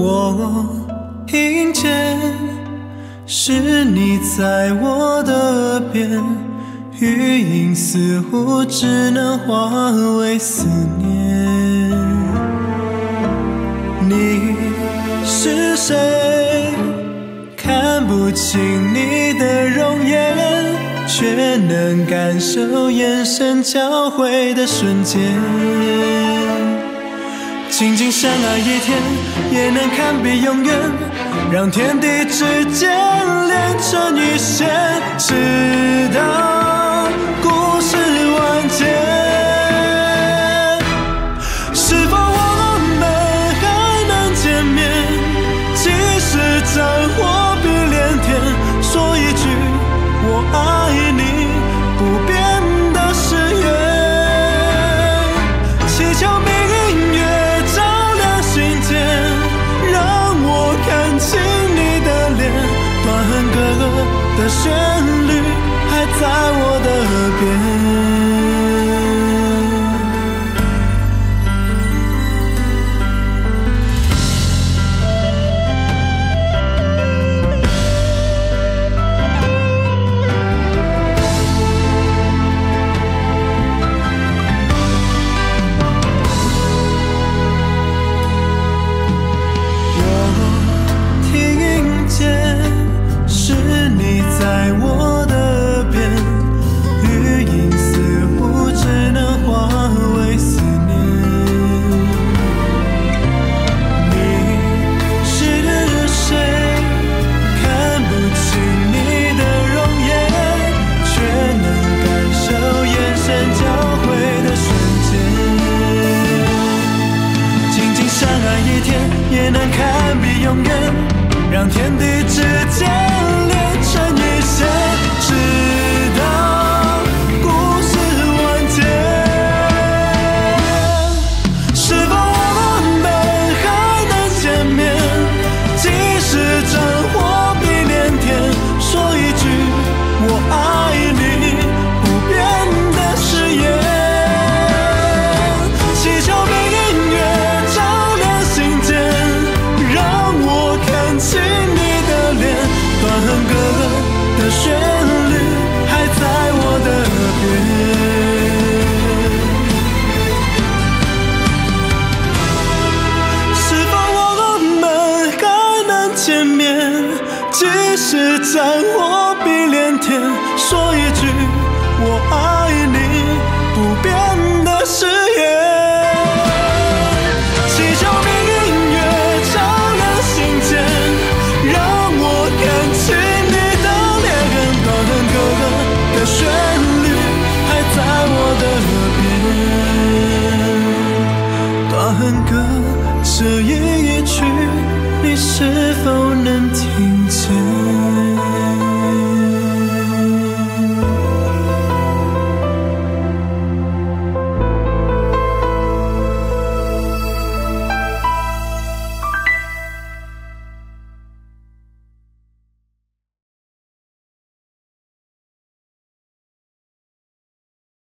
我听见是你在我的耳边，余音似乎只能化为思念。你是谁？看不清你的容颜，却能感受眼神交汇的瞬间。紧紧相爱一天，也能堪比永远，让天地之间连成一线，直到故事完结。 战火比连天，说一句我爱你，不变的誓言。祈求明月照亮心间，让我看清你的脸。断痕歌的旋律还在我的耳边。 战火。